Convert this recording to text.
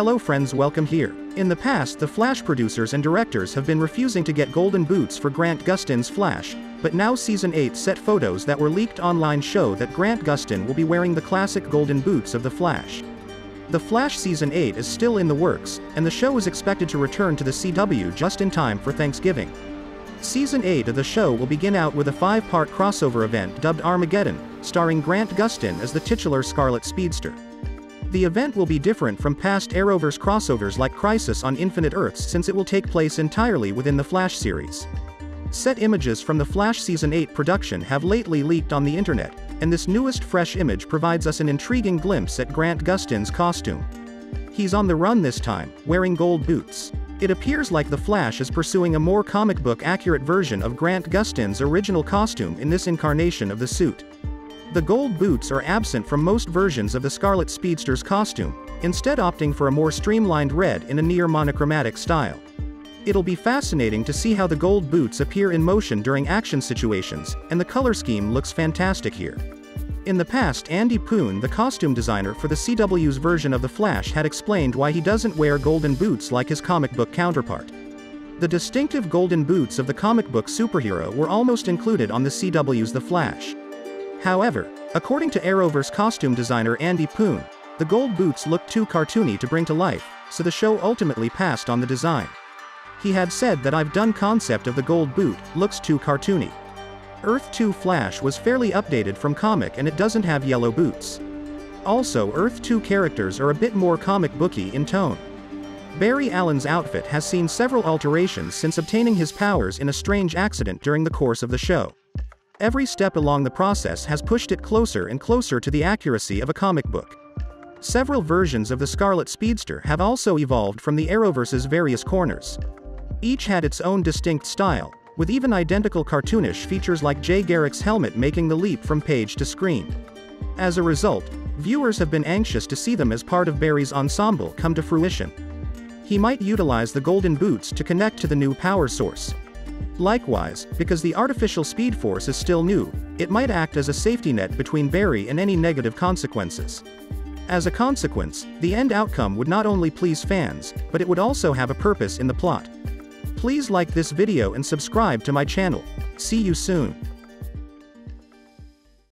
Hello friends, welcome here. In the past, the Flash producers and directors have been refusing to get golden boots for Grant Gustin's Flash, but now season 8 set photos that were leaked online show that Grant Gustin will be wearing the classic golden boots of the Flash. The Flash season 8 is still in the works, and the show is expected to return to the CW just in time for Thanksgiving. Season 8 of the show will begin out with a 5-part crossover event dubbed Armageddon, starring Grant Gustin as the titular Scarlet Speedster. The event will be different from past Arrowverse crossovers like Crisis on Infinite Earths, since it will take place entirely within the Flash series. Set images from the Flash Season 8 production have lately leaked on the internet, and this newest fresh image provides us an intriguing glimpse at Grant Gustin's costume. He's on the run this time, wearing gold boots. It appears like the Flash is pursuing a more comic book accurate version of Grant Gustin's original costume in this incarnation of the suit. The gold boots are absent from most versions of the Scarlet Speedster's costume, instead opting for a more streamlined red in a near monochromatic style. It'll be fascinating to see how the gold boots appear in motion during action situations, and the color scheme looks fantastic here. In the past, Andy Poon, the costume designer for the CW's version of the Flash, had explained why he doesn't wear golden boots like his comic book counterpart. The distinctive golden boots of the comic book superhero were almost included on the CW's The Flash. However, according to Arrowverse costume designer Andy Poon, the gold boots looked too cartoony to bring to life, so the show ultimately passed on the design. He had said that "I've done concept of the gold boot, looks too cartoony." Earth 2 Flash was fairly updated from comic and it doesn't have yellow boots. Also, Earth 2 characters are a bit more comic booky in tone. Barry Allen's outfit has seen several alterations since obtaining his powers in a strange accident during the course of the show. Every step along the process has pushed it closer and closer to the accuracy of a comic book. Several versions of the Scarlet Speedster have also evolved from the Arrowverse's various corners. Each had its own distinct style, with even identical cartoonish features like Jay Garrick's helmet making the leap from page to screen. As a result, viewers have been anxious to see them as part of Barry's ensemble come to fruition. He might utilize the golden boots to connect to the new power source. Likewise, because the artificial speed force is still new, it might act as a safety net between Barry and any negative consequences. As a consequence, the end outcome would not only please fans, but it would also have a purpose in the plot. Please like this video and subscribe to my channel. See you soon.